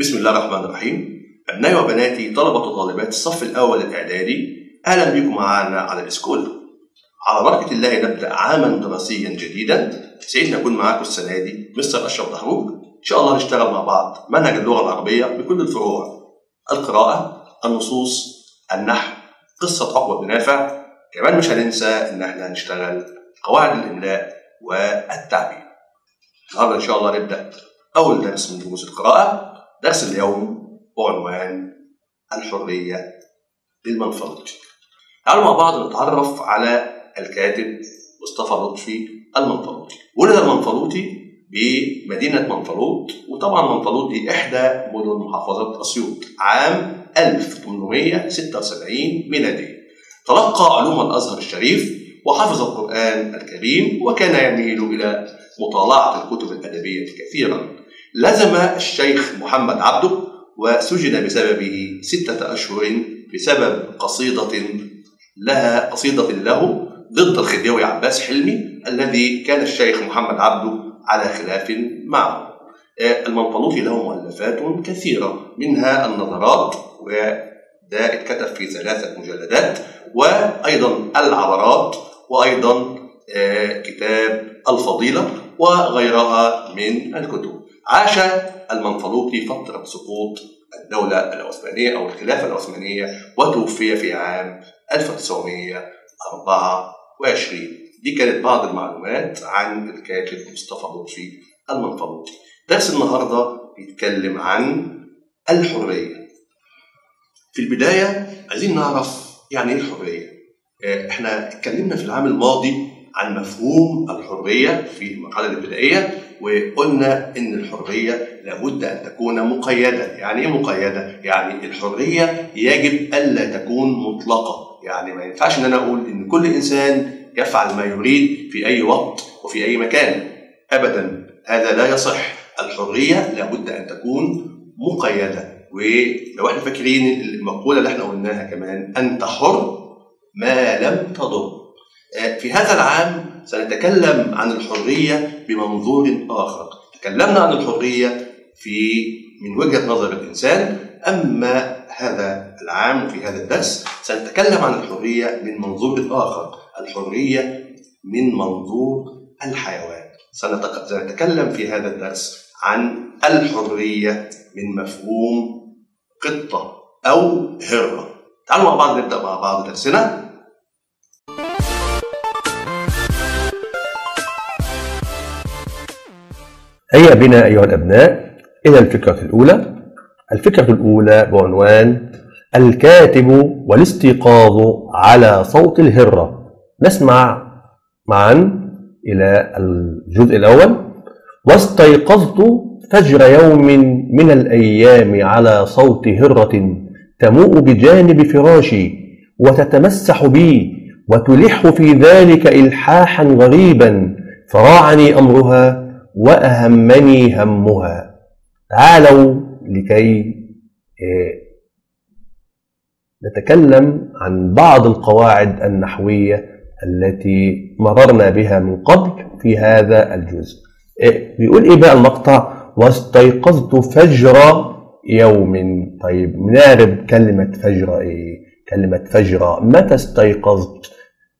بسم الله الرحمن الرحيم. أبنائي وبناتي طلبة وطالبات الصف الأول الإعدادي، أهلا بكم معنا على الإسكول. على بركة الله نبدأ عاما دراسيا جديدا. سعيد نكون معاكم السنة دي مستر أشرف دحروج. إن شاء الله نشتغل مع بعض منهج اللغة العربية بكل الفروع: القراءة، النصوص، النحو، قصة عقبة بن نافع. كمان مش هننسى إن احنا هنشتغل قواعد الإملاء والتعبير. النهارده إن شاء الله نبدأ أول درس من دروس القراءة. درس اليوم بعنوان الحرية للمنفلوط. تعالوا مع بعض نتعرف على الكاتب مصطفى لطفي المنفلوطي. ولد المنفلوطي بمدينة منفلوط، وطبعا منفلوط دي إحدى مدن محافظة أسيوط، عام 1876 ميلادية. تلقى علوم الأزهر الشريف وحفظ القرآن الكريم، وكان يميل إلى مطالعة الكتب الأدبية كثيرا. لزم الشيخ محمد عبده وسجن بسببه 6 أشهر بسبب قصيدة له ضد الخديوي عباس حلمي الذي كان الشيخ محمد عبده على خلاف معه. المنفلوطي له مؤلفات كثيرة، منها النظرات، وده اتكتب في 3 مجلدات، وأيضا العبارات، وأيضا كتاب الفضيلة، وغيرها من الكتب. عاش المنفلوطي فترة سقوط الدولة العثمانية أو الخلافة العثمانية، وتوفي في عام 1924. دي كانت بعض المعلومات عن الكاتب مصطفى لطفي المنفلوطي. درس النهارده بيتكلم عن الحرية. في البداية عايزين نعرف يعني إيه الحرية؟ إحنا اتكلمنا في العام الماضي عن مفهوم الحرية في المرحلة الابتدائية، وقلنا إن الحرية لابد أن تكون مقيدة. يعني إيه مقيدة؟ يعني الحرية يجب ألا تكون مطلقة. يعني ما ينفعش إن أنا أقول إن كل إنسان يفعل ما يريد في أي وقت وفي أي مكان، أبدا، هذا لا يصح. الحرية لابد أن تكون مقيدة. ولو إحنا فاكرين المقولة اللي إحنا قلناها كمان، أنت حر ما لم تضر. في هذا العام سنتكلم عن الحرية بمنظور آخر. تكلمنا عن الحرية من وجهة نظر الإنسان، أما هذا العام وفي هذا الدرس سنتكلم عن الحرية من منظور آخر، الحرية من منظور الحيوان. سنتكلم في هذا الدرس عن الحرية من مفهوم قطة أو هرة. تعالوا مع بعض نبدأ مع بعض درسنا. هيا بنا أيها الأبناء إلى الفكرة الأولى. الفكرة الأولى بعنوان الكاتب والاستيقاظ على صوت الهرة. نسمع معا إلى الجزء الأول. واستيقظت فجر يوم من الأيام على صوت هرة تموء بجانب فراشي وتتمسح بي وتلح في ذلك إلحاحا غريبا، فراعني أمرها وأهمني همها. تعالوا لكي نتكلم عن بعض القواعد النحوية التي مررنا بها من قبل في هذا الجزء. بيقول إيه بقى المقطع؟ واستيقظت فجر يوم. طيب نعرف كلمة فجر إيه؟ كلمة فجر متى استيقظت؟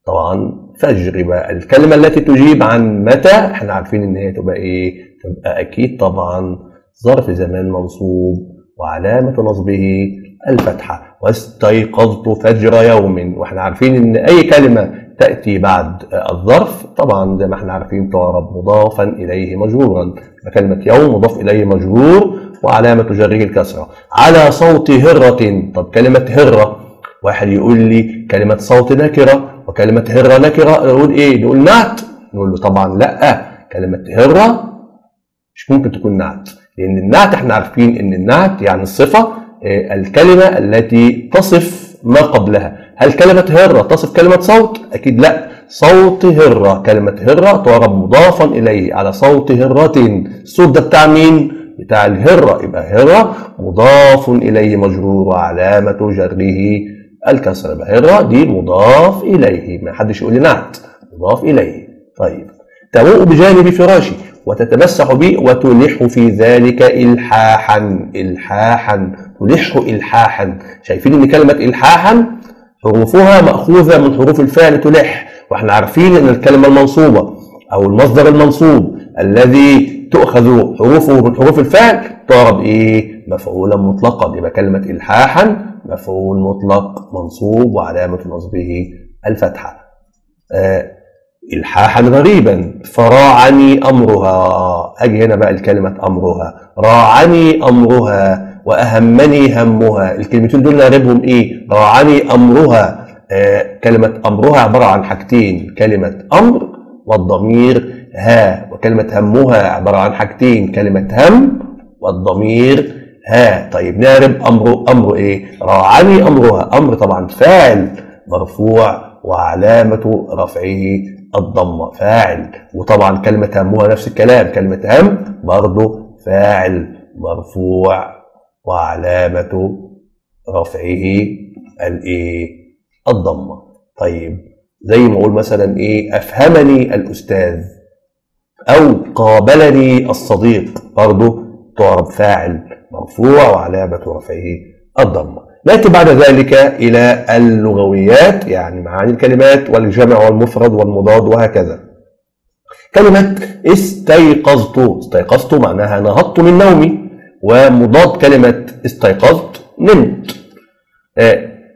طبعا فجر بقى الكلمة التي تجيب عن متى، احنا عارفين ان هي تبقى ايه؟ تبقى اكيد طبعا ظرف زمان منصوب وعلامة نصبه الفتحة. واستيقظت فجر يوم، واحنا عارفين ان اي كلمة تأتي بعد الظرف طبعا زي ما احنا عارفين تعرب مضافا اليه مجرورا. فكلمة يوم مضاف اليه مجرور وعلامة جره الكسرة. على صوت هرة. طب كلمة هرة، واحد يقول لي كلمة صوت نكرة وكلمة هرة نكرة، نقول إيه؟ نقول نعت. نقول له طبعًا لأ، كلمة هرة مش ممكن تكون نعت، لأن النعت إحنا عارفين إن النعت يعني الصفة، الكلمة التي تصف ما قبلها. هل كلمة هرة تصف كلمة صوت؟ أكيد لأ. صوت هرة، كلمة هرة تعرب مضافًا إليه. على صوت هرة، الصوت ده بتاع مين؟ بتاع الهرة، يبقى هرة مضاف إليه مجرور وعلامة جره الكسر. بهرة دي مضاف إليه، ما حدش يقول لي نعت، مضاف إليه. طيب تموء بجانب فراشي وتتمسح به وتلح في ذلك إلحاحا. إلحاحا تلح إلحاحا. شايفين إن كلمة إلحاحا حروفها مأخوذة من حروف الفعل تلح، وإحنا عارفين إن الكلمة المنصوبة أو المصدر المنصوب الذي تؤخذ حروفه من حروف الفعل صار بإيه؟ مفعولا مطلقا. يبقى كلمة إلحاحا مفعول مطلق منصوب وعلامة نصبه الفتحة. إلحاحا غريبا. فراعني أمرها. أجي هنا بقى الكلمة أمرها، راعني أمرها وأهمني همها. الكلمتين دول نقربهم إيه؟ راعني أمرها. كلمة أمرها عبارة عن حاجتين، كلمة أمر والضمير ها، وكلمة همها عبارة عن حاجتين، كلمة هم والضمير ها. طيب نقرب أمره. أمر إيه؟ راعني أمرها. أمر طبعا فاعل مرفوع وعلامة رفعه الضمة، فاعل. وطبعا كلمة همها نفس الكلام، كلمة هم برضه فاعل مرفوع وعلامة رفعه الإيه؟ الضمة. طيب زي ما أقول مثلا إيه؟ أفهمني الأستاذ أو قابلني الصديق، برضه تعرب فاعل مرفوع وعلامة رفعه الضمة. نأتي بعد ذلك إلى اللغويات، يعني معاني الكلمات والجمع والمفرد والمضاد وهكذا. كلمة استيقظت، استيقظت معناها نهضت من نومي، ومضاد كلمة استيقظت نمت.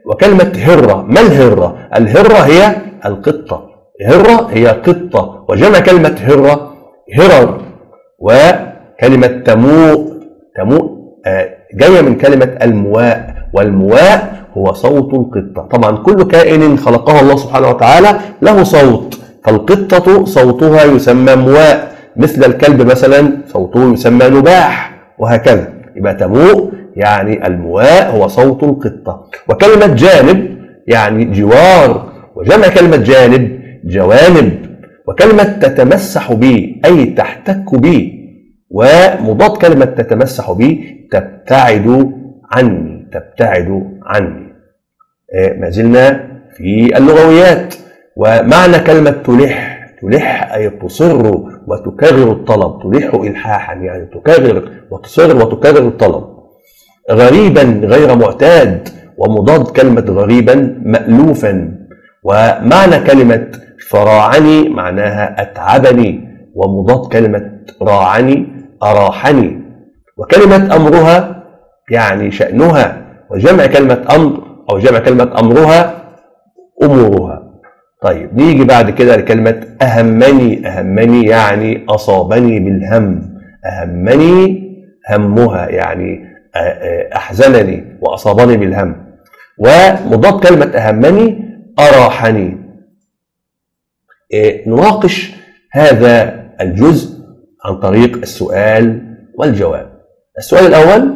وكلمة هرة، ما الهرة؟ الهرة هي القطة، هرة هي قطة، وجمع كلمة هرة هرر. وكلمة تموء، تموء جاية من كلمة المواء، والمواء هو صوت القطة. طبعا كل كائن خلقه الله سبحانه وتعالى له صوت، فالقطة صوتها يسمى مواء، مثل الكلب مثلا صوته يسمى نباح وهكذا. يبقى تموء يعني المواء هو صوت القطة. وكلمة جانب يعني جوار، وجمع كلمة جانب جوانب. وكلمة تتمسح بي أي تحتك بي، ومضاد كلمة تتمسح بي تبتعد عني، تبتعد عني. ما زلنا في اللغويات. ومعنى كلمة تلح، تلح أي تصر وتكرر الطلب، تلح إلحاحا يعني تكرر وتصر وتكرر الطلب. غريبا غير معتاد، ومضاد كلمة غريبا مألوفا. ومعنى كلمة فراعني معناها أتعبني، ومضاد كلمة راعني أراحني. وكلمة أمرها يعني شأنها، وجمع كلمة أمر أو جمع كلمة أمرها أمورها. طيب نيجي بعد كده لكلمة أهمني، أهمني يعني أصابني بالهم، أهمني همها يعني أحزنني وأصابني بالهم. ومضاد كلمة أهمني أراحني. نناقش هذا الجزء عن طريق السؤال والجواب. السؤال الأول: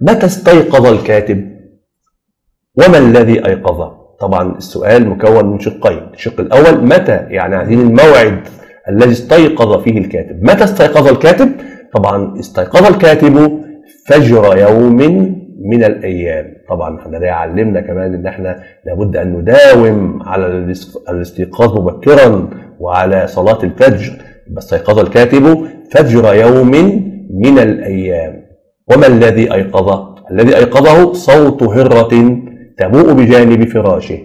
متى استيقظ الكاتب؟ وما الذي أيقظه؟ طبعا السؤال مكون من شقين، الشق الأول متى، يعني عايزين الموعد الذي استيقظ فيه الكاتب. متى استيقظ الكاتب؟ طبعا استيقظ الكاتب فجر يوم من الأيام. طبعا احنا ده علمنا كمان إن احنا لابد أن نداوم على الاستيقاظ مبكرا وعلى صلاة الفجر. بس استيقظ الكاتب فجر يوم من الأيام. وما الذي أيقظه؟ الذي أيقظه صوت هرة تموء بجانب فراشه.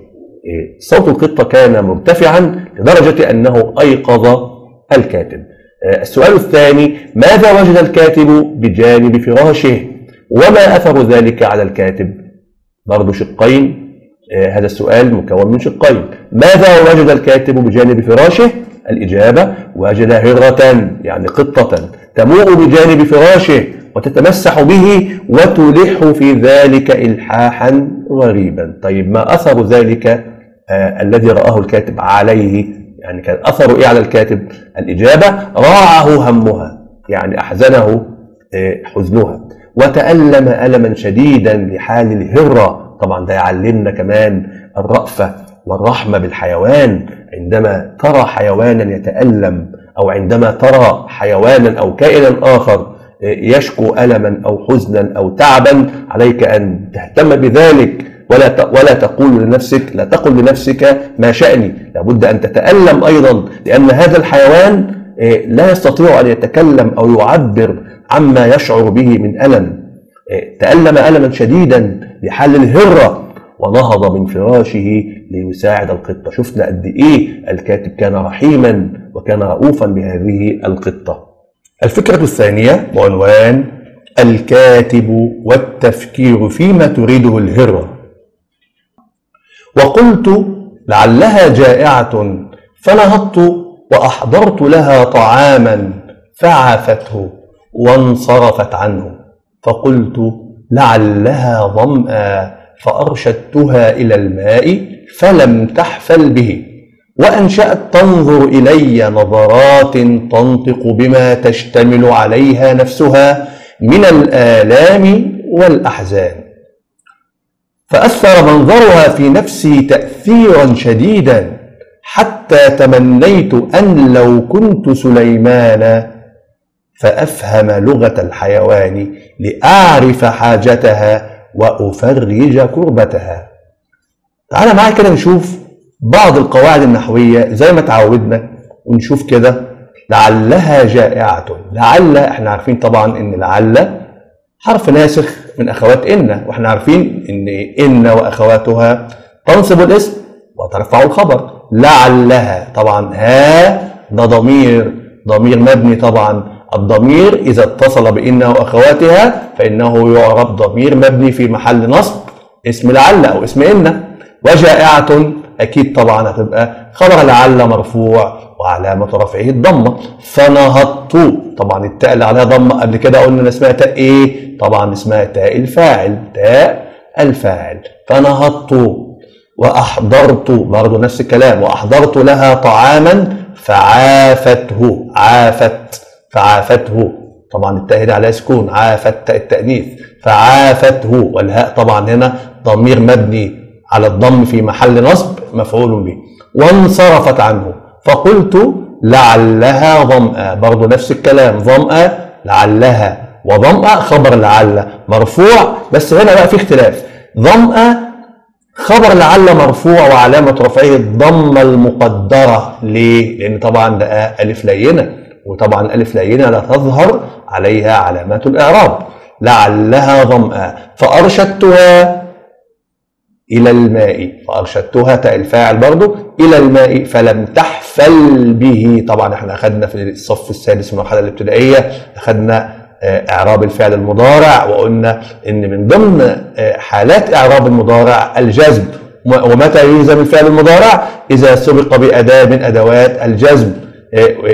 صوت القطة كان مرتفعا لدرجة أنه أيقظ الكاتب. السؤال الثاني: ماذا وجد الكاتب بجانب فراشه؟ وما أثر ذلك على الكاتب؟ برضو شقين، هذا السؤال مكون من شقين. ماذا وجد الكاتب بجانب فراشه؟ الإجابة: وجد هرة يعني قطة تموء بجانب فراشه وتتمسح به وتلح في ذلك إلحاحا غريبا. طيب ما أثر ذلك الذي رآه الكاتب عليه، يعني كان أثر إيه على الكاتب؟ الإجابة: راعه همها يعني أحزنه حزنها، وتألم ألما شديدا لحال الهرة. طبعا ده يعلمنا كمان الرأفة والرحمة بالحيوان، عندما ترى حيوانا يتألم أو عندما ترى حيوانا أو كائنا آخر يشكو ألما أو حزنا أو تعبا، عليك أن تهتم بذلك ولا تقول لنفسك، لا تقل لنفسك ما شأني، لابد أن تتألم أيضا، لأن هذا الحيوان لا يستطيع أن يتكلم أو يعبر عما يشعر به من ألم، تألم ألما شديدا لحل الهرة ونهض من فراشه ليساعد القطة. شفنا قد إيه الكاتب كان رحيما وكان رؤوفا بهذه القطة. الفكرة الثانية بعنوان الكاتب والتفكير فيما تريده الهرة. وقلت لعلها جائعة فنهضت وأحضرت لها طعاما فعافته وانصرفت عنه، فقلت لعلها ظمأ فأرشدتها إلى الماء فلم تحفل به، وأنشأت تنظر إلي نظرات تنطق بما تشتمل عليها نفسها من الآلام والأحزان، فأثر منظرها في نفسي تأثيرا شديدا حتى تمنيت أن لو كنت سليمان فأفهم لغة الحيوان لأعرف حاجتها وأفرج كربتها. تعال معايا كده نشوف بعض القواعد النحوية زي ما تعودنا، ونشوف كده لعلها جائعة. لعل احنا عارفين طبعا ان لعل حرف ناسخ من اخوات ان، واحنا عارفين ان واخواتها تنصب الاسم وترفع الخبر. لعلها طبعا ها ده ضمير مبني، طبعا الضمير اذا اتصل بان واخواتها فانه يعرف ضمير مبني في محل نصب اسم لعل او اسم ان. وجائعة اكيد طبعا هتبقى خبر لعل مرفوع وعلامه رفعه الضمه. فنهضت طبعا التاء اللي عليها ضمه قبل كده قلنا ان اسمها تاء ايه؟ طبعا اسمها تاء الفاعل، تاء الفاعل. فنهضت وأحضرت برضه نفس الكلام، وأحضرت لها طعاما فعافته، عافت فعافته طبعا التاء هنا عليها سكون، عافت التأنيث فعافته، والهاء طبعا هنا ضمير مبني على الضم في محل نصب مفعول به. وانصرفت عنه فقلت لعلها ظمأ، برضه نفس الكلام ظمأ لعلها، وظمأ خبر لعل مرفوع، بس هنا بقى في اختلاف، ظمأ خبر لعل مرفوع وعلامة رفعه الضمة المقدرة. ليه؟ لأن طبعا ده ألف لينة، وطبعا الألف لينة لا تظهر عليها علامات الإعراب. لعلها ظمأ فأرشدتها إلى الماء، فأرشدتها تاء الفاعل برضه إلى الماء فلم تحفل به. طبعا احنا أخدنا في الصف السادس من المرحلة الابتدائية أخدنا إعراب الفعل المضارع، وقلنا إن من ضمن حالات إعراب المضارع الجزم. ومتى يلزم الفعل المضارع؟ إذا سبق بأداة من أدوات الجزم،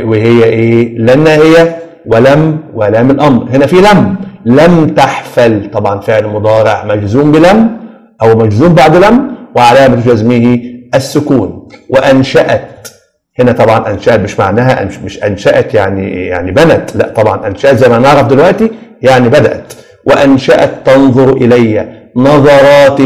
وهي إيه؟ لأن هي ولم ولام الأمر. هنا في لم، لم تحفل طبعا فعل مضارع مجزوم بلم أو مجزوم بعد لم وعلامة جزمه السكون. وأنشأت هنا طبعا انشأت مش معناها مش انشأت يعني بنت، لا طبعا انشأت زي ما نعرف دلوقتي يعني بدأت. وانشأت تنظر الي نظرات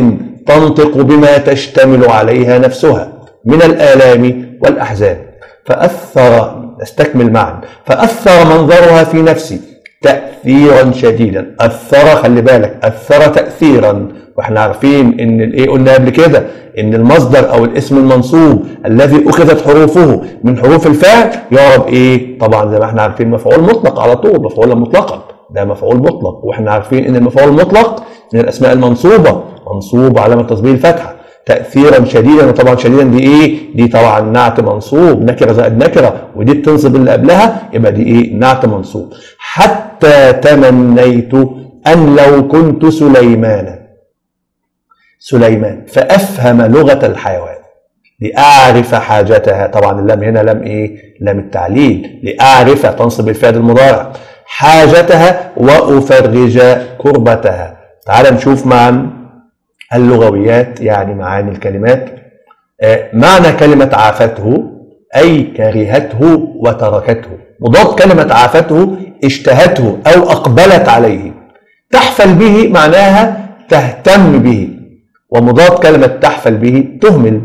تنطق بما تشتمل عليها نفسها من الآلام والأحزان، فأثر استكمل معا فأثر منظرها في نفسي تأثيرا شديدا. أثر خلي بالك، أثر تأثيرا، واحنا عارفين ان الايه قلنا قبل كده ان المصدر او الاسم المنصوب الذي اخذت حروفه من حروف الفعل يعرب ايه؟ طبعا زي ما احنا عارفين مفعول مطلق على طول، مفعولا مطلقا، ده مفعول مطلق، واحنا عارفين ان المفعول المطلق من الاسماء المنصوبه، منصوب علامه تصبيغ الفتحه. تاثيرا شديدا، وطبعا شديدا دي ايه؟ دي طبعا نعت منصوب، نكره زائد نكره، ودي بتنصب اللي قبلها، يبقى دي ايه؟ نعت منصوب. حتى تمنيت ان لو كنت سليمان فأفهم لغة الحيوان لأعرف حاجتها. طبعا اللام هنا لام إيه؟ لام التعليل. لأعرف تنصب الفعل المضارع، حاجتها وأفرج كربتها. تعال نشوف معا اللغويات يعني معاني الكلمات. معنى كلمة عافته أي كرهته وتركته. مضاد كلمة عافته اشتهته أو أقبلت عليه. تحفل به معناها تهتم به، ومضاد كلمة تحفل به تهمل،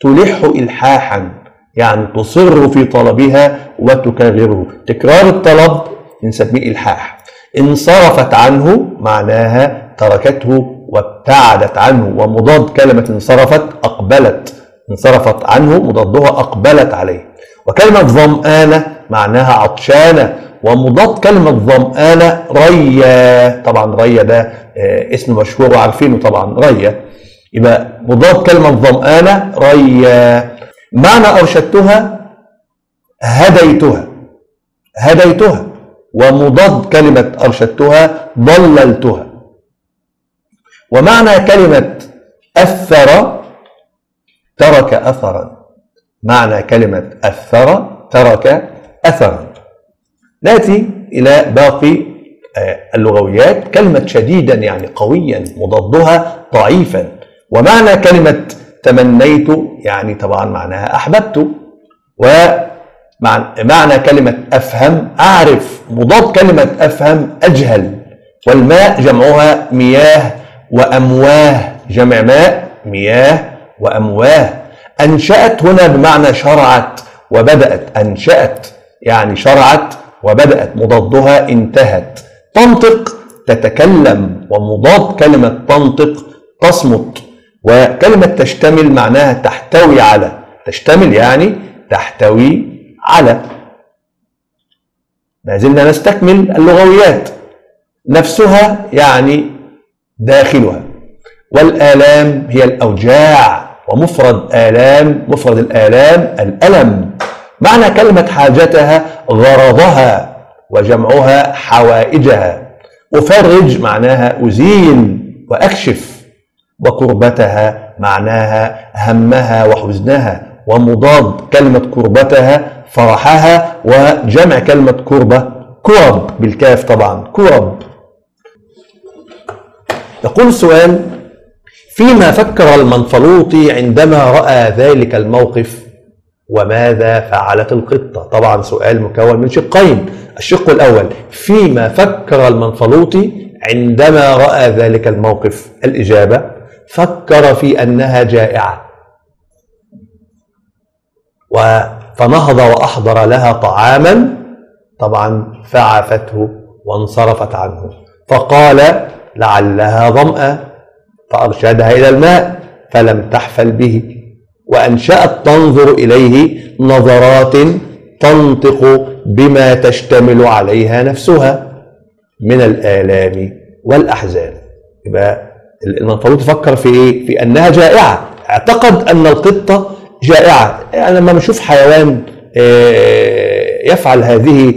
تلح إلحاحا يعني تصر في طلبها وتكرره، تكرار الطلب نسميه إلحاح. انصرفت عنه معناها تركته وابتعدت عنه، ومضاد كلمة انصرفت أقبلت، انصرفت عنه مضادها أقبلت عليه. وكلمة ظمآنة معناها عطشانة، ومضاد كلمة ظمآنة ريا، طبعا ريا ده اسم مشهور وعارفينه طبعا ريا، يبقى مضاد كلمة ظمآنة ريا. معنى أرشدتها هديتها، هديتها، ومضاد كلمة أرشدتها ضللتها. ومعنى كلمة أثر ترك أثرا، معنى كلمة أثر ترك أثرا. نأتي إلى باقي اللغويات. كلمة شديدا يعني قويا، مضادها ضعيفا. ومعنى كلمة تمنيت يعني طبعا معناها أحببت. ومعنى كلمة أفهم أعرف، مضاد كلمة أفهم أجهل. والماء جمعها مياه وأمواه، جمع ماء مياه وأمواه. أنشأت هنا بمعنى شرعت وبدأت، أنشأت يعني شرعت وبدأت، مضادها انتهت. تنطق تتكلم، ومضاد كلمة تنطق تصمت. وكلمة تشتمل معناها تحتوي على، تشتمل يعني تحتوي على. ما زلنا نستكمل اللغويات. نفسها يعني داخلها. والآلام هي الأوجاع، ومفرد آلام، مفرد الآلام الألم. معنى كلمة حاجتها غرضها، وجمعها حوائجها. أفرج معناها أزيل وأكشف. وكربتها معناها همها وحزنها، ومضاد كلمة كربتها فرحها، وجمع كلمة كربة كرب بالكاف طبعا، كرب. يقول السؤال: فيما فكر المنفلوطي عندما رأى ذلك الموقف، وماذا فعلت القطة؟ طبعا سؤال مكون من شقين. الشق الأول: فيما فكر المنفلوطي عندما رأى ذلك الموقف؟ الإجابة: فكر في أنها جائعة، فنهض وأحضر لها طعاما طبعا فعافته وانصرفت عنه، فقال لعلها ظمأ، فأرشدها إلى الماء فلم تحفل به. وأنشأت تنظر إليه نظرات تنطق بما تشتمل عليها نفسها من الآلام والأحزان. يبقى المنفلوط فكر في إيه؟ في أنها جائعة، اعتقد أن القطة جائعة. يعني لما بنشوف حيوان يفعل هذه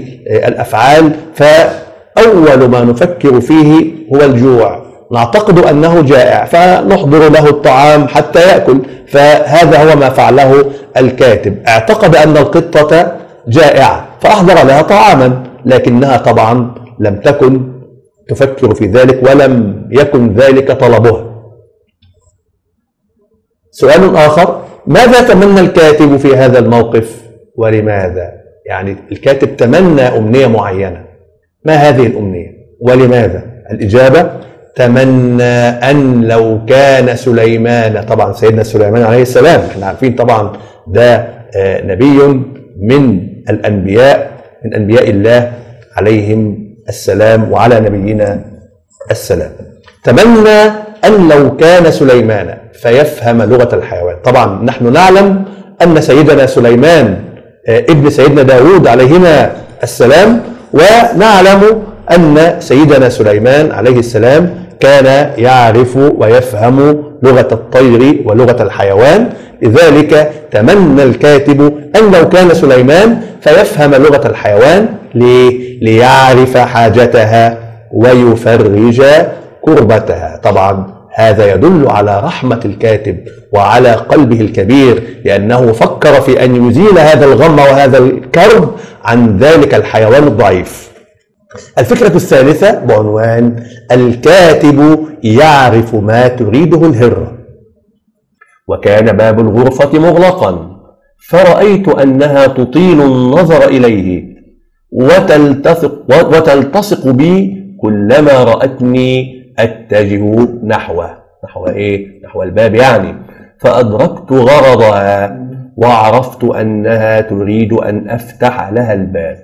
الأفعال فأول ما نفكر فيه هو الجوع، نعتقد أنه جائع فنحضر له الطعام حتى يأكل. فهذا هو ما فعله الكاتب، اعتقد أن القطة جائعة فأحضر لها طعاما، لكنها طبعا لم تكن تفكر في ذلك ولم يكن ذلك طلبها. سؤال آخر: ماذا تمنى الكاتب في هذا الموقف ولماذا؟ يعني الكاتب تمنى أمنية معينة، ما هذه الأمنية ولماذا؟ الإجابة: تمنى أن لو كان سليمان، طبعا سيدنا سليمان عليه السلام، احنا عارفين طبعا ده نبي من الأنبياء، من أنبياء الله عليهم السلام وعلى نبينا السلام. تمنى أن لو كان سليمان فيفهم لغة الحيوان. طبعا نحن نعلم أن سيدنا سليمان ابن سيدنا داود عليهما السلام، ونعلم أن سيدنا سليمان عليه السلام كان يعرف ويفهم لغة الطير ولغة الحيوان، لذلك تمنى الكاتب أن لو كان سليمان فيفهم لغة الحيوان. ليه؟ ليعرف حاجتها ويفرج كربتها. طبعا هذا يدل على رحمة الكاتب وعلى قلبه الكبير، لأنه فكر في أن يزيل هذا الغم وهذا الكرب عن ذلك الحيوان الضعيف. الفكرة الثالثة بعنوان: الكاتب يعرف ما تريده الهرة. وكان باب الغرفة مغلقا، فرأيت أنها تطيل النظر إليه وتلتصق بي كلما رأتني أتجه نحوه. نحو إيه؟ نحو الباب يعني. فأدركت غرضها وعرفت أنها تريد أن أفتح لها الباب.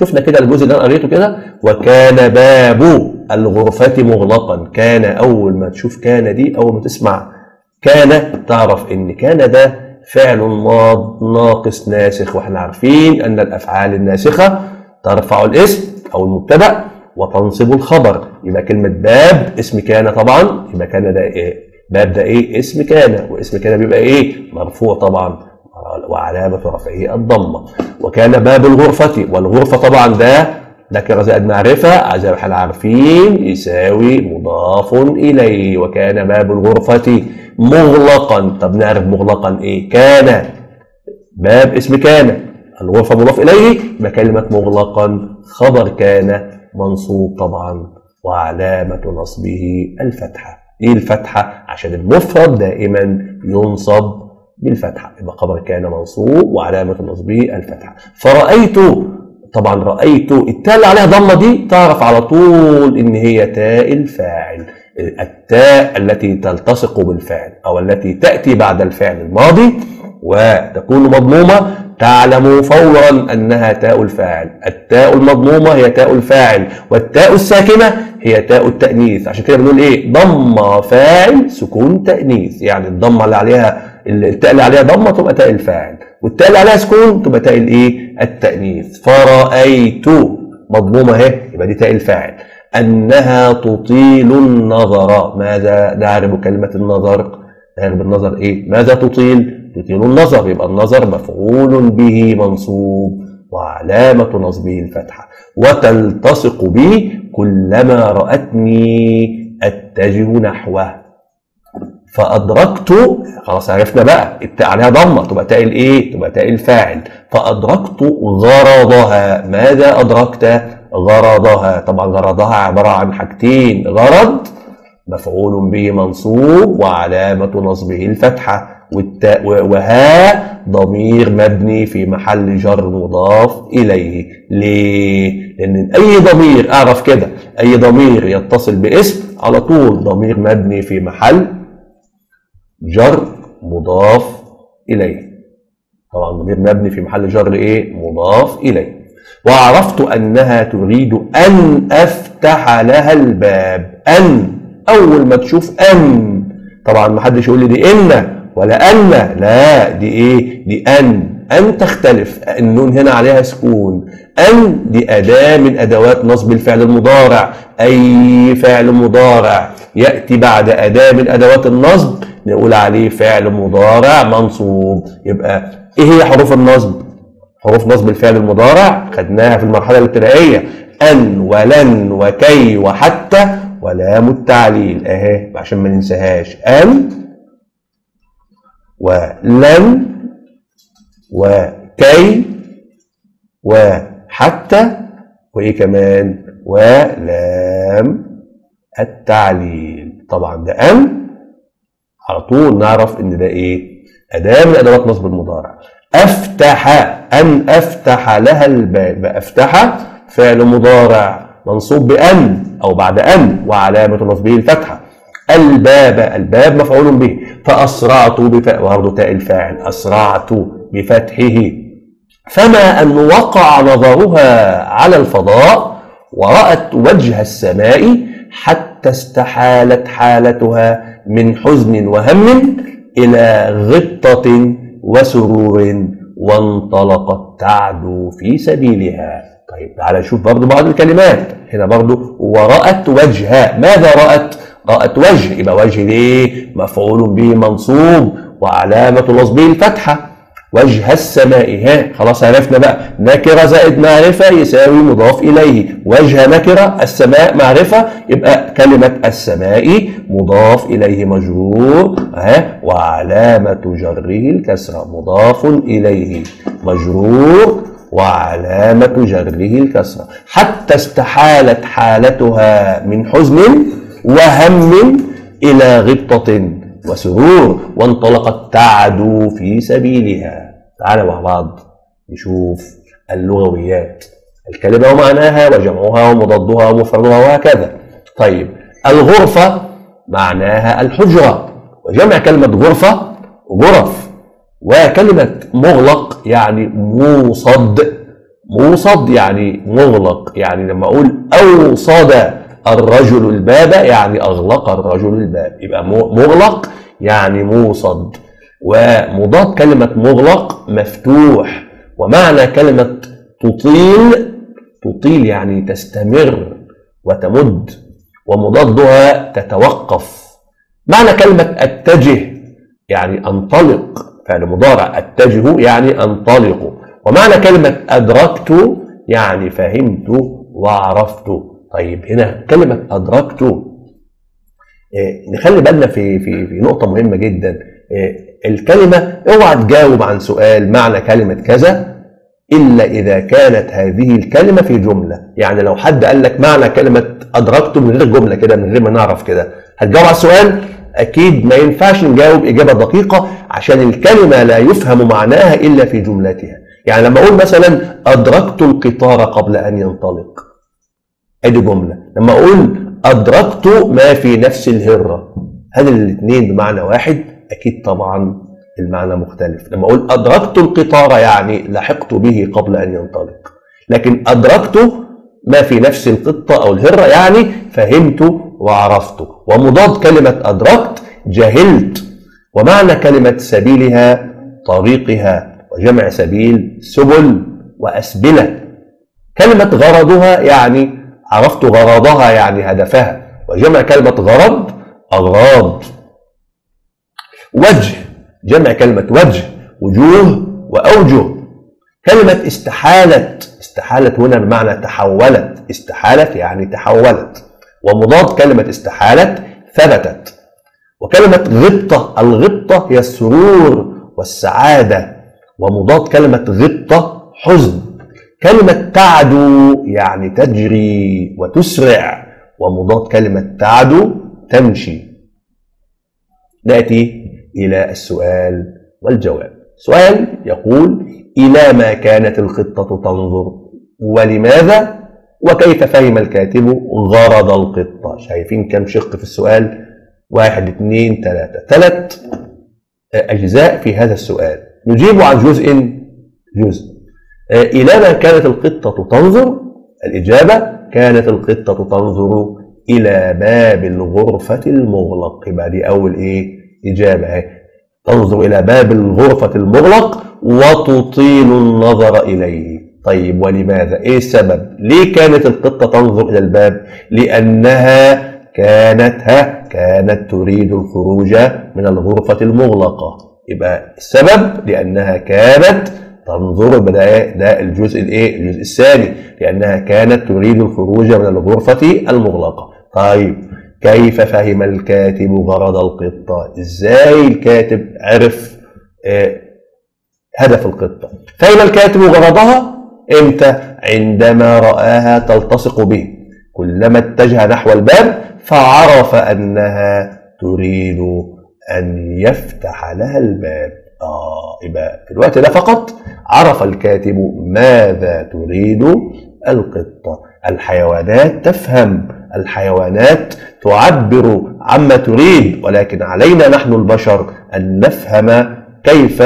شفنا كده الجزء ده قريته كده، وكان باب الغرفة مغلقا. كان أول ما تشوف كان دي، أول ما تسمع كان تعرف إن كان ده فعل ماض ناقص ناسخ، واحنا عارفين ان الافعال الناسخه ترفع الاسم او المبتدا وتنصب الخبر. يبقى كلمه باب اسم كان طبعا، يبقى كان ده ايه؟ باب ده ايه؟ اسم كان، واسم كان بيبقى ايه؟ مرفوع طبعا، وعلامه رفعه الضمه. وكان باب الغرفه، والغرفه طبعا ده زائد معرفه زي ما احنا عارفين يساوي مضاف اليه. وكان باب الغرفه مغلقا، طب نعرف مغلقا ايه؟ كان باب اسم كان، الغرفه مضاف اليه، يبقى كلمه مغلقا خبر كان منصوب طبعا وعلامه نصبه الفتحه. ايه الفتحه؟ عشان المفرد دائما ينصب بالفتحه، يبقى خبر كان منصوب وعلامه نصبه الفتحه. فرأيت طبعا، رأيت التاء اللي عليها ضمه دي تعرف على طول ان هي تاء الفاعل، التاء التي تلتصق بالفعل او التي تأتي بعد الفعل الماضي وتكون مضمومه، تعلم فورا انها تاء الفاعل. التاء المضمومه هي تاء الفاعل، والتاء الساكنه هي تاء التأنيث. عشان كده بنقول ايه؟ ضمه فاعل سكون تأنيث، يعني الضمه اللي عليها التاء اللي عليها ضمه تبقى تاء الفاعل، والتاء اللي عليها سكون تبقى تاء الايه؟ التأنيث. فرأيت مضمومه اهي، يبقى دي تاء الفاعل. انها تطيل النظر، ماذا نعرف كلمه النظر؟ نعرف النظر ايه؟ ماذا تطيل؟ تطيل النظر، يبقى النظر مفعول به منصوب وعلامه نصبه الفتحه. وتلتصق بي كلما رأتني اتجه نحوه. فأدركت، خلاص عرفنا بقى التاء عليها ضمة تبقى تاء الايه؟ تبقى تاء الفاعل. فأدركت غرضها، ماذا أدركت؟ غرضها، طبعا غرضها عبارة عن حاجتين، غرض مفعول به منصوب وعلامة نصبه الفتحة، وها ضمير مبني في محل جر مضاف إليه. ليه؟ لأن أي ضمير أعرف كده، أي ضمير يتصل باسم على طول ضمير مبني في محل جر مضاف إليه، طبعا ضمير مبني في محل جر إيه؟ مضاف إليه. وعرفت أنها تريد أن أفتح لها الباب. أن، أول ما تشوف أن، طبعا ما حدش يقول لي دي إن ولا أن، لا دي إيه؟ دي أن. أن تختلف، النون هنا عليها سكون. أن دي أداة من أدوات نصب الفعل المضارع، أي فعل مضارع يأتي بعد أداة من أدوات النصب نقول عليه فعل مضارع منصوب. يبقى إيه هي حروف النصب؟ حروف نصب الفعل المضارع خدناها في المرحلة الابتدائية، أن ولن وكي وحتى ولام التعليل أهي عشان ما ننساهاش، أن ولن وكي وحتى وإيه كمان؟ ولام التعليل. طبعا ده أن على طول نعرف إن ده إيه؟ أداة من أدوات نصب المضارع. أفتح، أن أفتح لها الباب، أفتح فعل مضارع منصوب بأن أو بعد أن وعلامة نصبه الفتحة. الباب، الباب مفعول به. فأسرعت برضه تاء الفاعل، أسرعت بفتحه. فما أن وقع نظرها على الفضاء ورأت وجه السماء حتى استحالت حالتها من حزن وهم إلى غبطة وسرور وانطلقت تعدو في سبيلها. طيب تعالى نشوف برضه بعض الكلمات هنا برضه. ورأت وجهها، ماذا رأت؟ رأت وجه، يبقى وجه ليه؟ مفعول به منصوب وعلامة نصبه الفتحة. وجه السماء، ها خلاص عرفنا بقى نكرة زائد معرفة يساوي مضاف إليه. وجه نكرة، السماء معرفة، يبقى كلمة السماء مضاف إليه مجرور، ها وعلامة جره الكسرة. مضاف إليه مجرور وعلامة جره الكسرة. حتى استحالت حالتها من حزن وهم إلى غبطة وسرور وانطلقت تعدو في سبيلها. تعالوا مع بعض نشوف اللغويات، الكلمة ومعناها وجمعها ومضادها ومفردها وهكذا. طيب الغرفة معناها الحجرة، وجمع كلمة غرفة غرف. وكلمة مغلق يعني موصد، موصد يعني مغلق، يعني لما أقول أوصد الرجل الباب يعني أغلق الرجل الباب، يبقى مغلق يعني موصد. ومضاد كلمة مغلق مفتوح. ومعنى كلمة تطيل، تطيل يعني تستمر وتمد، ومضادها تتوقف. معنى كلمة أتجه يعني أنطلق، فعل مضارع أتجه يعني أنطلق. ومعنى كلمة أدركت يعني فهمت وعرفت. طيب هنا كلمة أدركت نخلي بالنا في نقطة مهمة جدا. الكلمة اوعى تجاوب عن سؤال معنى كلمة كذا إلا إذا كانت هذه الكلمة في جملة. يعني لو حد قال لك معنى كلمة أدركت من غير جملة كده، من غير ما نعرف كده، هتجاوب على السؤال؟ أكيد ما ينفعش نجاوب إجابة دقيقة، عشان الكلمة لا يفهم معناها إلا في جملتها. يعني لما أقول مثلا أدركت القطار قبل أن ينطلق، أدي جملة. لما أقول أدركت ما في نفس الهرة، هل الاثنين بمعنى واحد؟ أكيد طبعا المعنى مختلف. لما أقول أدركت القطار يعني لحقت به قبل أن ينطلق، لكن أدركت ما في نفس القطة أو الهرة يعني فهمت وعرفت. ومضاد كلمة أدركت جهلت. ومعنى كلمة سبيلها طريقها، وجمع سبيل سبل وأسبلة. كلمة غرضها يعني عرفت غرضها يعني هدفها، وجمع كلمة غرض أغراض. وجه جمع كلمة وجه، وجوه وأوجه. كلمة استحالت، استحالت هنا بمعنى تحولت، استحالت يعني تحولت. ومضاد كلمة استحالت ثبتت. وكلمة غبطة، الغبطة هي السرور والسعادة، ومضاد كلمة غبطة حزن. كلمة تعدو يعني تجري وتسرع، ومضاد كلمة تعدو تمشي. نأتي إلى السؤال والجواب. سؤال يقول إلى ما كانت القطة تنظر ولماذا، وكيف فهم الكاتب غرض القطة. شايفين كم شق في السؤال؟ 1 2 3 3 أجزاء في هذا السؤال، نجيب عن جزء جزء. إلى ما كانت القطة تنظر، الإجابة كانت القطة تنظر إلى باب الغرفة المغلق. يبقى دي أول إيه؟ إجابة أهي، تنظر إلى باب الغرفة المغلق وتطيل النظر إليه. طيب ولماذا؟ إيه السبب؟ ليه كانت القطة تنظر إلى الباب؟ لأنها كانت تريد الخروج من الغرفة المغلقة. يبقى السبب لأنها كانت تنظر، ده الجزء الايه؟ الجزء الثاني، لأنها كانت تريد الخروج من الغرفة المغلقة. طيب كيف فهم الكاتب غرض القطة؟ ازاي الكاتب عرف هدف القطة؟ فهم الكاتب غرضها امتى؟ عندما رآها تلتصق به، كلما اتجه نحو الباب فعرف أنها تريد أن يفتح لها الباب. يبقى في الوقت ده فقط عرف الكاتب ماذا تريد القطة. الحيوانات تفهم، الحيوانات تعبر عما تريد، ولكن علينا نحن البشر أن نفهم كيف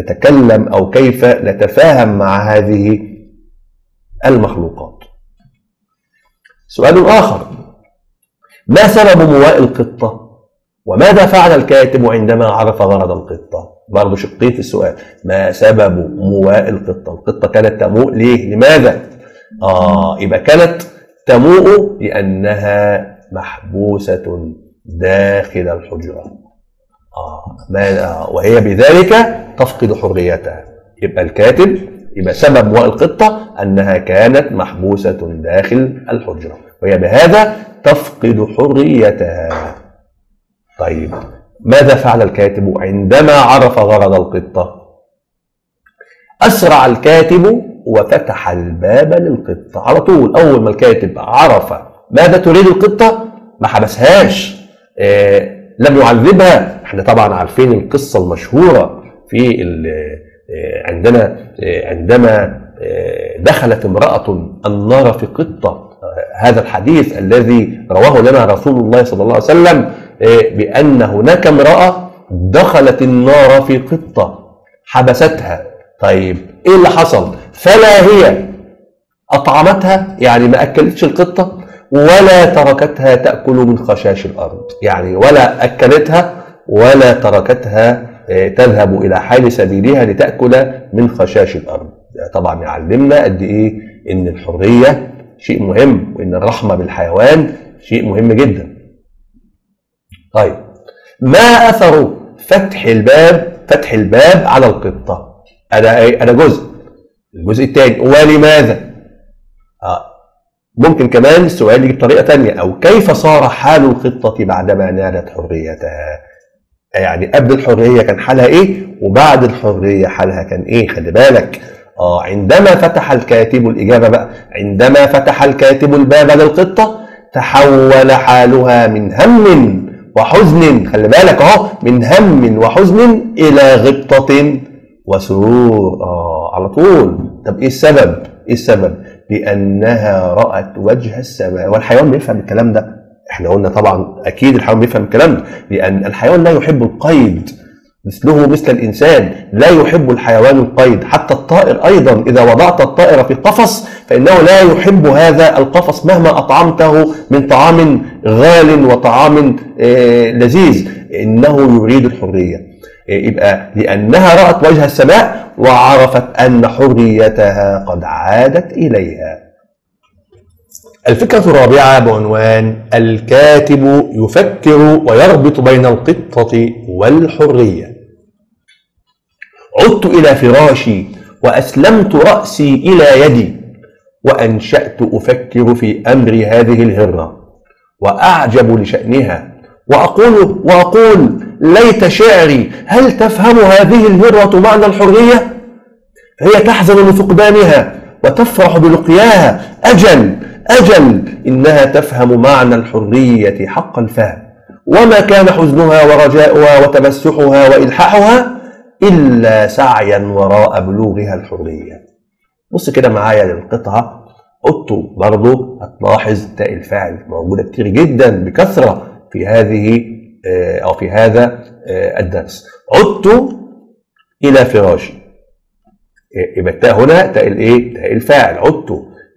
نتكلم أو كيف نتفاهم مع هذه المخلوقات. سؤال آخر، ما سبب مواء القطة؟ وماذا فعل الكاتب عندما عرف غرض القطة؟ برضه شقين في السؤال، ما سبب مواء القطة؟ القطة كانت تموء ليه؟ لماذا؟ يبقى كانت تموء لأنها محبوسة داخل الحجرة. وهي بذلك تفقد حريتها. يبقى الكاتب، يبقى سبب مواء القطة أنها كانت محبوسة داخل الحجرة، وهي بهذا تفقد حريتها. طيب ماذا فعل الكاتب عندما عرف غرض القطة؟ أسرع الكاتب وفتح الباب للقطة على طول. أول ما الكاتب عرف ماذا تريد القطة ما حبسهاش، لم يعذبها. احنا طبعا عارفين القصة المشهورة في عندما دخلت امرأة النار في قطة، هذا الحديث الذي رواه لنا رسول الله صلى الله عليه وسلم، بأن هناك امرأة دخلت النار في قطة حبستها. طيب إيه اللي حصل؟ فلا هي أطعمتها يعني ما أكلتش القطة، ولا تركتها تأكل من خشاش الأرض، يعني ولا أكلتها ولا تركتها تذهب إلى حال سبيلها لتأكل من خشاش الأرض. طبعا يعلمنا قد إيه إن الحرية شيء مهم، وإن الرحمة بالحيوان شيء مهم جدا. طيب، ما أثر فتح الباب على القطة؟ أنا الجزء الثاني، ولماذا؟ ممكن كمان السؤال يجي بطريقة تانية، أو كيف صار حال القطة بعدما نالت حريتها؟ يعني قبل الحرية كان حالها إيه؟ وبعد الحرية حالها كان إيه؟ خلي بالك. عندما فتح الكاتب الإجابة بقى، عندما فتح الكاتب الباب للقطة تحول حالها من هم وحزن، خلي بالك أهو، من هم وحزن إلى غبطة وسرور على طول. طب إيه السبب؟ إيه السبب؟ لأنها رأت وجه السماء. والحيوان بيفهم الكلام ده، إحنا قلنا طبعًا أكيد الحيوان بيفهم الكلام ده، لأن الحيوان لا يحب القيد، مثله مثل الإنسان، لا يحب الحيوان القيد، حتى الطائر أيضًا، إذا وضعت الطائر في قفص فإنه لا يحب هذا القفص مهما أطعمته من طعام غال وطعام لذيذ، إنه يريد الحرية. يبقى لأنها رأت وجه السماء وعرفت أن حريتها قد عادت إليها. الفكرة الرابعة بعنوان الكاتب يفكر ويربط بين القطة والحرية. عدت إلى فراشي وأسلمت رأسي إلى يدي وأنشأت أفكر في أمر هذه الهرة وأعجب لشأنها وأقول ليت شعري هل تفهم هذه الهرة معنى الحرية؟ هي تحزن لفقدانها وتفرح بلقياها، أجل إنها تفهم معنى الحرية حق الفهم، وما كان حزنها ورجاؤها وتمسحها وإلحاحها إلا سعيا وراء بلوغها الحرية. بص كده معايا للقطعة، قطه برضه هتلاحظ تاء الفاعل موجودة كتير جدا بكثرة في هذه أو في هذا الدرس. عدت إلى فراشي، يبقى التاء هنا تاء الإيه؟ تاء الفاعل. عدت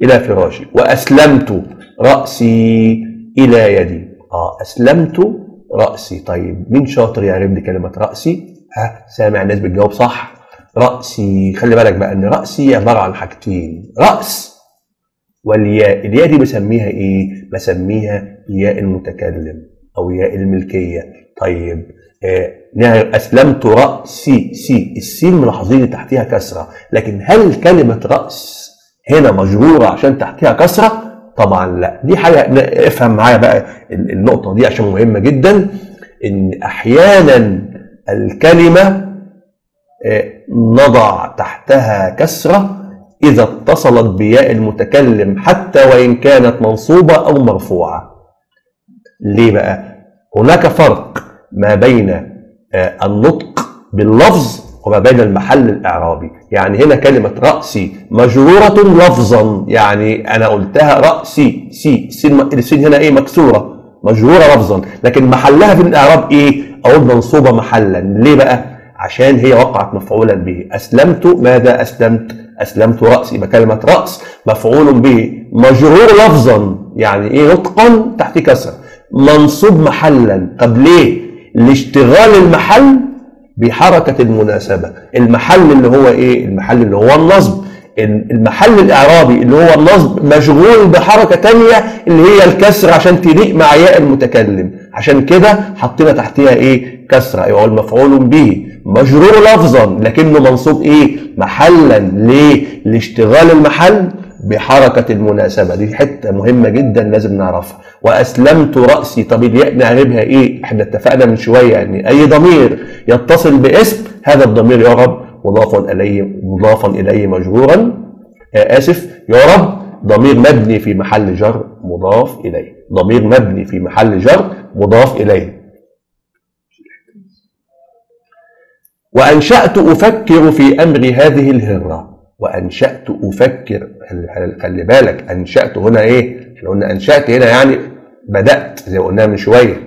إلى فراشي وأسلمت رأسي إلى يدي. أسلمت رأسي، طيب مين شاطر يعرف لي كلمة رأسي؟ سامع الناس بتجاوب صح. رأسي، خلي بالك بقى إن رأسي عبارة عن حاجتين، رأس والياء. الياء دي بسميها إيه؟ بسميها ياء المتكلم أو ياء الملكية. طيب أسلمت رأسي، سي، السين ملاحظين اللي تحتيها كسرة، لكن هل كلمة رأس هنا مجرورة عشان تحتيها كسرة؟ طبعا لا. دي حاجة افهم معايا بقى النقطة دي عشان مهمة جدا، إن أحيانا الكلمة نضع تحتها كسرة إذا اتصلت بياء المتكلم حتى وإن كانت منصوبة أو مرفوعة. ليه بقى؟ هناك فرق ما بين النطق باللفظ وما بين المحل الإعرابي. يعني هنا كلمة رأسي مجرورة لفظا، يعني أنا قلتها رأسي، سي، السين هنا إيه؟ مكسورة، مجرورة لفظا، لكن محلها في الإعراب إيه؟ أو منصوبة محلا. ليه بقى؟ عشان هي وقعت مفعولا به. أسلمت، ماذا أسلمت؟ أسلمت رأسي، بكلمة رأس مفعول به مجرور لفظا، يعني إيه؟ نطقا تحت كسر، منصوب محلا. طب ليه؟ لاشتغال المحل بحركة المناسبة. المحل اللي هو ايه؟ المحل اللي هو النصب، المحل الإعرابي اللي هو النصب مشغول بحركة تانية اللي هي الكسر عشان تليق مع ياء المتكلم، عشان كده حطينا تحتها ايه؟ كسرة. يبقى المفعول به مجرور لفظا لكنه منصوب ايه؟ محلا. ليه؟ لاشتغال المحل بحركة المناسبة. دي حتة مهمة جدا لازم نعرفها. وأسلمت رأسي، طب الياء نعربها إيه؟ إحنا اتفقنا من شوية إن أي ضمير يتصل باسم هذا الضمير يعرب مضافا إليه مجرورا، آسف، يعرب ضمير مبني في محل جر مضاف إليه، ضمير مبني في محل جر مضاف إليه. وأنشأت أفكر في أمر هذه الهرة. وأنشأت أفكر، خلي بالك أنشأت هنا إيه؟ إحنا قلنا أنشأت هنا يعني بدأت زي ما قلنا من شوية.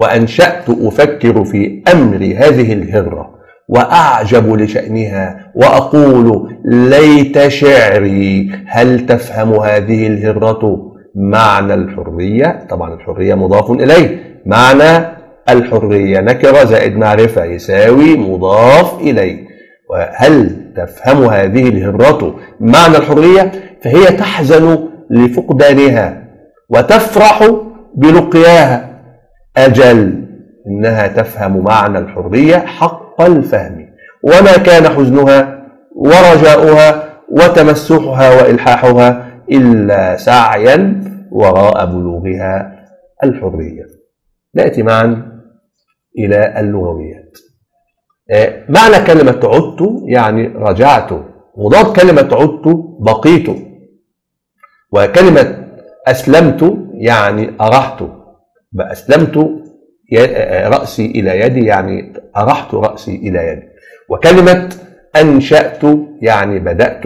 وأنشأت أفكر في أمر هذه الهرة وأعجب لشأنها وأقول ليت شعري هل تفهم هذه الهرة معنى الحرية. طبعا الحرية مضاف إليه، معنى الحرية نكرة زائد معرفة يساوي مضاف إليه. وهل تفهم هذه الهرة معنى الحرية؟ فهي تحزن لفقدانها وتفرح بلقياها. أجل إنها تفهم معنى الحرية حق الفهم، وما كان حزنها ورجاؤها وتمسحها وإلحاحها إلا سعيا وراء بلوغها الحرية. نأتي معا إلى اللغويات. معنى كلمة عدت يعني رجعت، مضاد كلمة عدت بقيت، وكلمة أسلمت يعني أرحت، أسلمت رأسي إلى يدي يعني أرحت رأسي إلى يدي، وكلمة أنشأت يعني بدأت،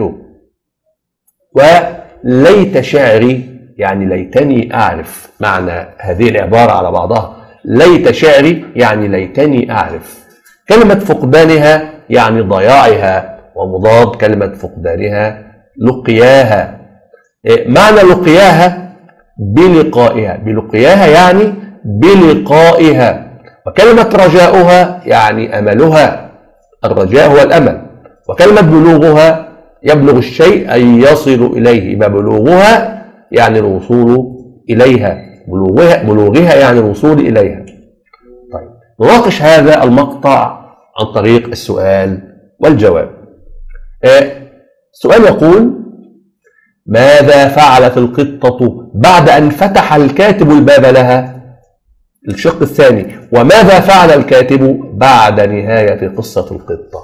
وليت شعري يعني ليتني أعرف. معنى هذه العبارة على بعضها، ليت شعري يعني ليتني أعرف. كلمة فقدانها يعني ضياعها، ومضاد كلمة فقدانها لقياها. معنى لقياها بلقائها، بلقياها يعني بلقائها. وكلمة رجاؤها يعني أملها، الرجاء هو الأمل. وكلمة بلوغها يبلغ الشيء أي يصل إليه، يبقى بلوغها يعني الوصول إليها، بلوغها يعني الوصول إليها. طيب نناقش هذا المقطع عن طريق السؤال والجواب. السؤال يقول: ماذا فعلت القطة بعد أن فتح الكاتب الباب لها؟ الشق الثاني، وماذا فعل الكاتب بعد نهاية قصة القطة؟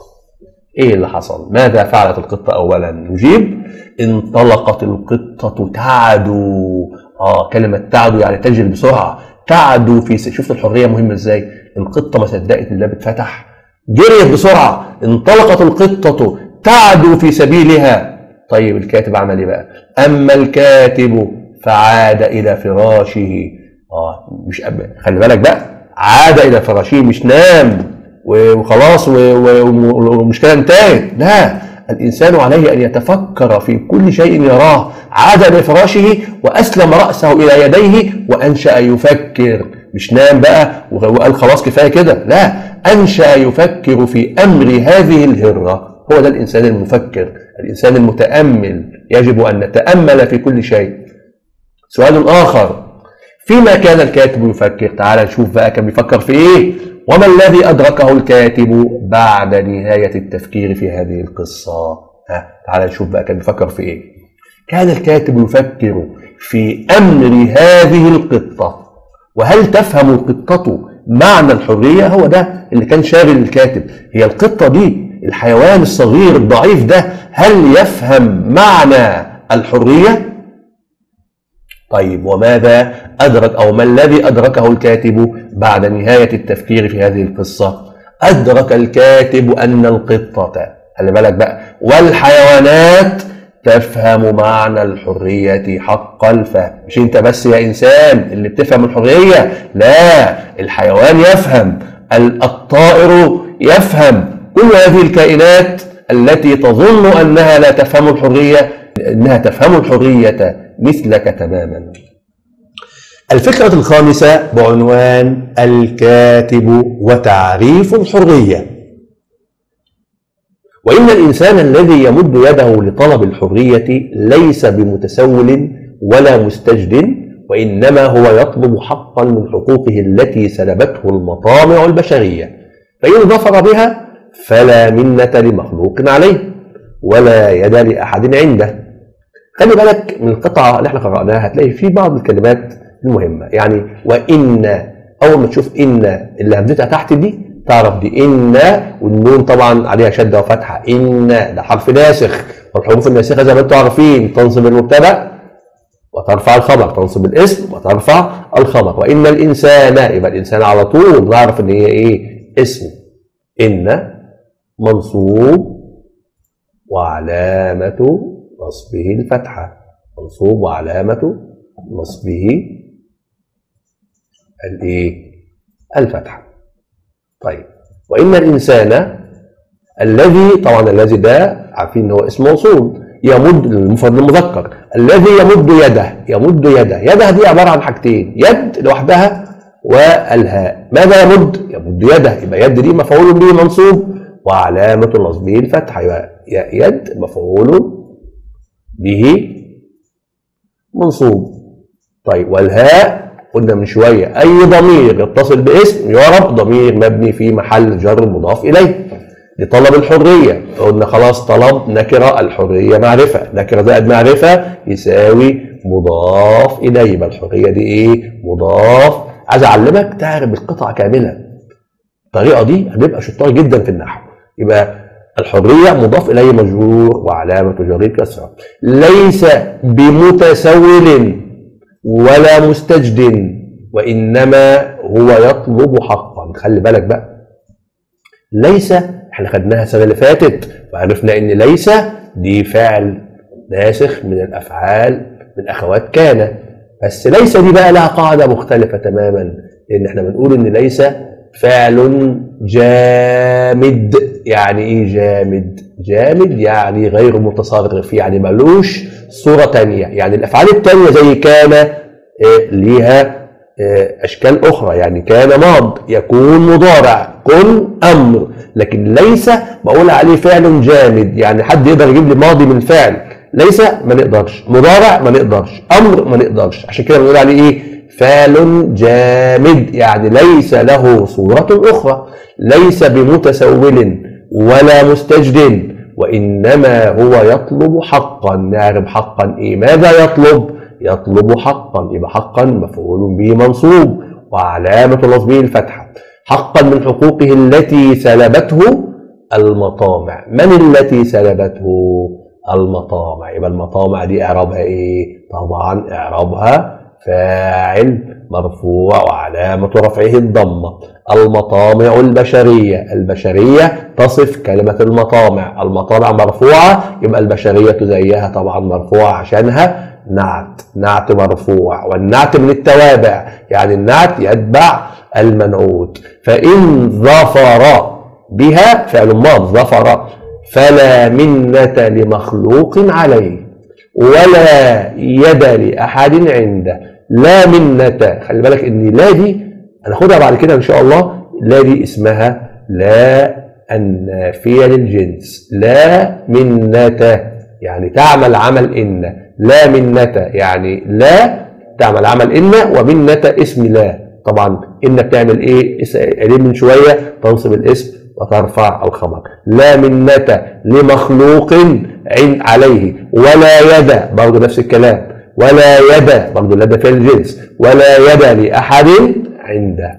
إيه اللي حصل؟ ماذا فعلت القطة أولا؟ نجيب: انطلقت القطة تعدو. كلمة تعدو يعني تجري بسرعة، تعدو في شفت الحرية مهمة إزاي؟ القطة ما صدقت الباب اتفتح، جريت بسرعة. انطلقت القطة تعدو في سبيلها. طيب الكاتب عمل إيه بقى؟ أما الكاتب فعاد إلى فراشه. مش خلي بالك بقى، عاد إلى فراشه، مش نام وخلاص والمشكلة انتهت، لا، الإنسان عليه أن يتفكر في كل شيء يراه. عاد إلى فراشه وأسلم رأسه إلى يديه وأنشأ يفكر، مش نام بقى وقال خلاص كفاية كده، لا، أنشأ يفكر في أمر هذه الهرة. هو ده الإنسان المفكر، الإنسان المتأمل، يجب أن نتأمل في كل شيء. سؤال آخر: فيما كان الكاتب يفكر؟ تعال نشوف بقى كان بيفكر في إيه؟ وما الذي أدركه الكاتب بعد نهاية التفكير في هذه القصة؟ تعالى نشوف بقى كان بيفكر في إيه؟ كان الكاتب يفكر في أمر هذه القطة، وهل تفهم القطة معنى الحرية؟ هو ده اللي كان شاغل الكاتب، هي القطة دي، الحيوان الصغير الضعيف ده، هل يفهم معنى الحرية؟ طيب وماذا أدرك أو ما الذي أدركه الكاتب بعد نهاية التفكير في هذه القصة؟ أدرك الكاتب أن القطة، خلي بالك بقى، والحيوانات تفهم معنى الحرية حق الفهم. مش أنت بس يا إنسان اللي بتفهم الحرية، لا، الحيوان يفهم، الطائر يفهم، كل هذه الكائنات التي تظن أنها لا تفهم الحرية أنها تفهم الحرية مثلك تماما. الفكرة الخامسة بعنوان الكاتب وتعريف الحرية. وإن الإنسان الذي يمد يده لطلب الحرية ليس بمتسول ولا مستجد، وإنما هو يطلب حقا من حقوقه التي سلبته المطامع البشرية، فإن ظفر بها فلا منة لمخلوق عليه ولا يد لأحد عنده. خلي بالك من القطعة اللي احنا قرأناها، هتلاقي في بعض الكلمات المهمة، يعني وإن، أول ما تشوف إن اللي همزتها تحت دي تعرف دي إن، والنون طبعا عليها شدة وفتحة، إن ده حرف ناسخ، والحروف الناسخة زي ما انتم عارفين تنصب المبتدأ وترفع الخبر، تنصب الاسم وترفع الخبر. وإن الإنسان، يبقى الإنسان على طول بنعرف إن هي إيه؟ اسم. إن منصوب وعلامة نصبه الفتحة، منصوب وعلامة نصبه الإيه؟ الفتحة. طيب وإن الإنسان الذي، طبعا الذي ده عارفين إن هو اسم موصول، يمد المفرد المذكر، الذي يمد يده، يمد يده، يده دي عبارة عن حاجتين، يد لوحدها والهاء. ماذا يمد؟ يمد يده، يبقى يد دي مفعول به منصوب وعلامة نصبه الفتحة، يبقى يد مفعول به منصوب. طيب والهاء قلنا من شوية أي ضمير يتصل باسم يعرب ضمير مبني في محل جر مضاف إليه لطلب الحرية. قلنا خلاص طلب نكرة، الحرية معرفة، نكرة زائد معرفة يساوي مضاف إليه، يبقى الحرية دي إيه؟ مضاف. عايز أعلمك تعرف القطعة كاملة، الطريقة دي هتبقى شطار جدا في النحو. يبقى الحرية مضاف إليه مجرور وعلامة جره كسرة، ليس بمتسول ولا مستجد وإنما هو يطلب حقا. خلي بالك بقى، ليس احنا خدناها السنة اللي فاتت وعرفنا إن ليس دي فعل ناسخ من الأفعال من أخوات كان، بس ليس دي بقى لها قاعدة مختلفة تماما، لأن احنا بنقول إن ليس فعل جامد. يعني إيه جامد؟ جامد يعني غير متصرف، يعني ملوش صورة تانية، يعني الأفعال التانية زي كان ليها أشكال أخرى، يعني كان ماض، يكون مضارع، كن أمر، لكن ليس بقول عليه فعل جامد، يعني حد يقدر يجيب لي ماضي من فعل، ليس ما نقدرش، مضارع ما نقدرش، أمر ما نقدرش، عشان كده بنقول عليه إيه؟ فعل جامد، يعني ليس له صورة أخرى. ليس بمتسول ولا مستجد وإنما هو يطلب حقا. نعرف حقا إيه؟ ماذا يطلب؟ يطلب حقا، يبقى حقا مفعول به منصوب وعلامة نصبه الفتحة. حقا من حقوقه التي سلبته المطامع. من التي سلبته؟ المطامع، يبقى المطامع دي إعرابها إيه؟ طبعا إعرابها فاعل مرفوع وعلامة رفعه الضمة. المطامع البشرية، البشرية تصف كلمة المطامع، المطامع مرفوعة يبقى البشرية زيها طبعا مرفوعة عشانها نعت، نعت مرفوع، والنعت من التوابع، يعني النعت يتبع المنعوت. فإن ظفر بها فعل ماض ظفر، فلا منة لمخلوق عليه ولا يد لأحد عنده. لا منة، خلي بالك إن لا دي هناخدها بعد كده إن شاء الله، لا دي اسمها لا النافية للجنس، لا منة يعني تعمل عمل إن، لا منة يعني لا تعمل عمل إن، ومنة اسم لا، طبعا إن بتعمل إيه؟ قليل من شوية تنصب الاسم وترفع الخبر. لا منة لمخلوق عليه ولا يد، برضه نفس الكلام، ولا يد برضه اليد فعل الجنس، ولا يد لأحد عنده.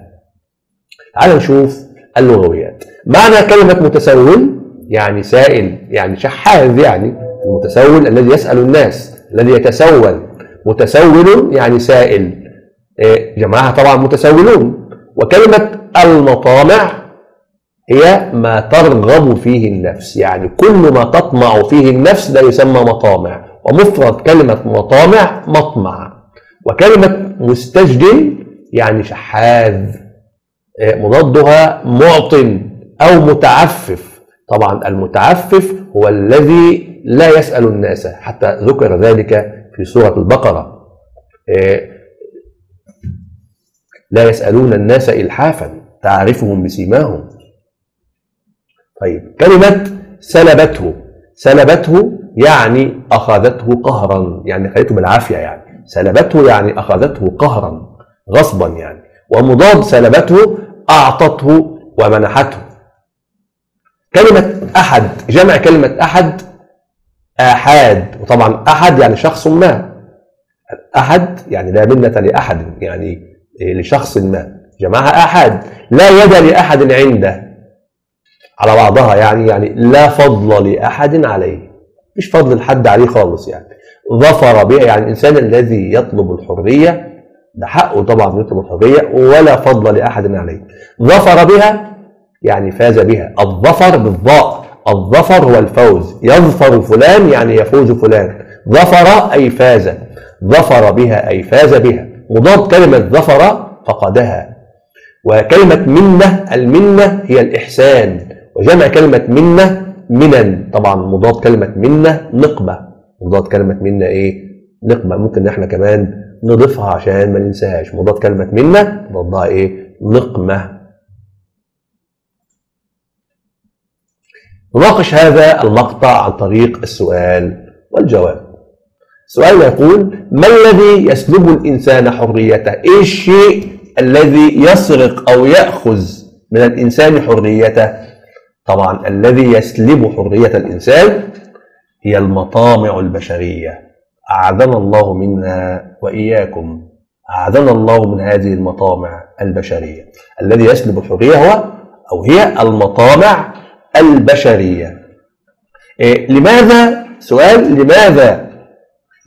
تعالى نشوف اللغويات. معنى كلمة متسول يعني سائل، يعني شحاذ، يعني المتسول الذي يسأل الناس، الذي يتسول، متسول يعني سائل، جمعها طبعا متسولون. وكلمة المطامع هي ما ترغب فيه النفس، يعني كل ما تطمع فيه النفس ده يسمى مطامع، ومفرد كلمة مطامع مطمع. وكلمة مستجد يعني شحاذ، مضادها معطن أو متعفف، طبعا المتعفف هو الذي لا يسأل الناس، حتى ذكر ذلك في سورة البقرة، لا يسألون الناس إلحافا تعرفهم بسيماهم. طيب كلمة سلبته، سلبته يعني أخذته قهرا، يعني خليته بالعافية، يعني سلبته يعني أخذته قهرا غصبا يعني. ومضاد سلبته أعطته ومنحته. كلمة أحد، جمع كلمة أحد آحاد، وطبعا أحد يعني شخص ما، أحد يعني لا منة لأحد يعني لشخص ما، جمعها آحاد. لا يد لأحد عنده على بعضها، يعني لا فضل لأحد عليه، مش فضل لحد عليه خالص يعني. ظفر بها يعني الإنسان الذي يطلب الحرية، ده حقه طبعا يطلب الحرية، ولا فضل لأحد عليه. ظفر بها يعني فاز بها، الظفر بالضاء، الظفر هو الفوز، يظفر فلان يعني يفوز فلان، ظفر أي فاز، ظفر بها أي فاز بها. مضاد كلمة ظفر فقدها. وكلمة منة، المنة هي الإحسان، وجمع كلمة منة منن، طبعا مضاد كلمة منة نقمة، مضاد كلمة منة إيه؟ نقمة. ممكن إحنا كمان نضيفها عشان ما ننساهاش. مضاد كلمة منا مضادها ايه؟ نقمة. نناقش هذا المقطع عن طريق السؤال والجواب. السؤال يقول: ما الذي يسلب الإنسان حريته؟ ايه الشيء الذي يسرق أو يأخذ من الإنسان حريته؟ طبعا الذي يسلب حرية الإنسان هي المطامع البشرية، أعاذنا الله منها وإياكم، أعاذنا الله من هذه المطامع البشرية. الذي يسلب الحرية هو أو هي المطامع البشرية. لماذا؟ سؤال لماذا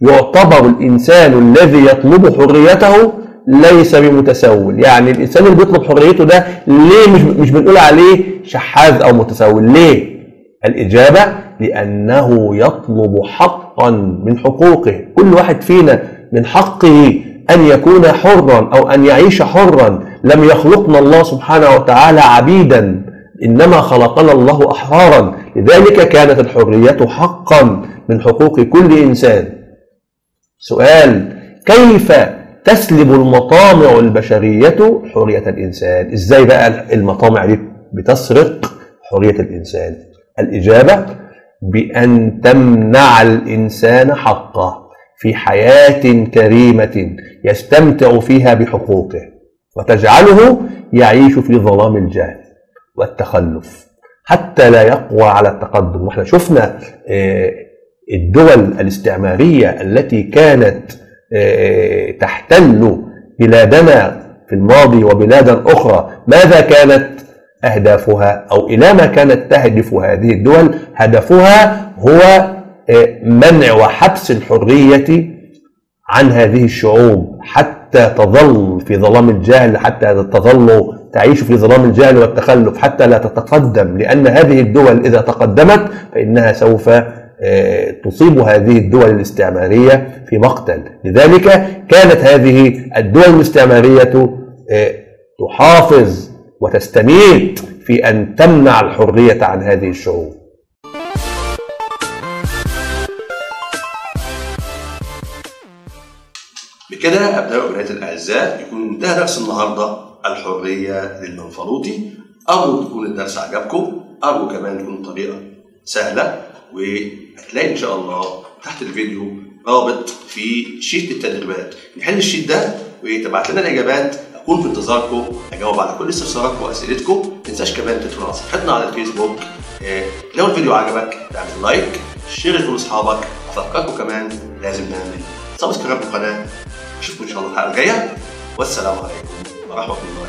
يعتبر الإنسان الذي يطلب حريته ليس بمتسول؟ يعني الإنسان اللي بيطلب حريته ده ليه مش بنقول عليه شحاذ أو متسول؟ ليه؟ الإجابة: لأنه يطلب حقا من حقوقه. كل واحد فينا من حقه أن يكون حرا أو أن يعيش حرا. لم يخلقنا الله سبحانه وتعالى عبيدا، إنما خلقنا الله أحرارا. لذلك كانت الحرية حقا من حقوق كل إنسان. سؤال: كيف تسلب المطامع البشرية حرية الإنسان؟ إزاي بقى المطامع دي بتسرق حرية الإنسان؟ الإجابة: بأن تمنع الإنسان حقه في حياة كريمة يستمتع فيها بحقوقه، وتجعله يعيش في ظلام الجهل والتخلف حتى لا يقوى على التقدم. واحنا شفنا الدول الاستعمارية التي كانت تحتل بلادنا في الماضي وبلادا أخرى، ماذا كانت أهدافها أو إلى ما كانت تهدف هذه الدول؟ هدفها هو منع وحبس الحرية عن هذه الشعوب حتى تظل في ظلام الجهل، حتى تظل تعيش في ظلام الجهل والتخلف، حتى لا تتقدم. لأن هذه الدول إذا تقدمت فإنها سوف تصيب هذه الدول الاستعمارية في مقتل. لذلك كانت هذه الدول الاستعمارية تحافظ وتستميت في أن تمنع الحرية عن هذه الشعوب. بكده أبناء وبنات الأعزاء يكون انتهى درس النهاردة الحرية للمنفلوطي. أرجو تكون الدرس عجبكم، أرجو كمان تكون الطريقة سهلة، وهتلاقي ان شاء الله تحت الفيديو رابط في شيت التدريبات، نحل الشيت ده وتبعت لنا الاجابات. اكون في انتظاركم اجاوب على كل استفساراتكم واسئلتكم. ما تنساش كمان تدخلوا على صفحتنا على الفيسبوك. لو الفيديو عجبك تعمل لايك، شيره لاصحابك، افكاركم كمان لازم نعمل سبسكرايب للقناه. اشوفكم ان شاء الله الحلقه الجايه، والسلام عليكم ورحمه الله.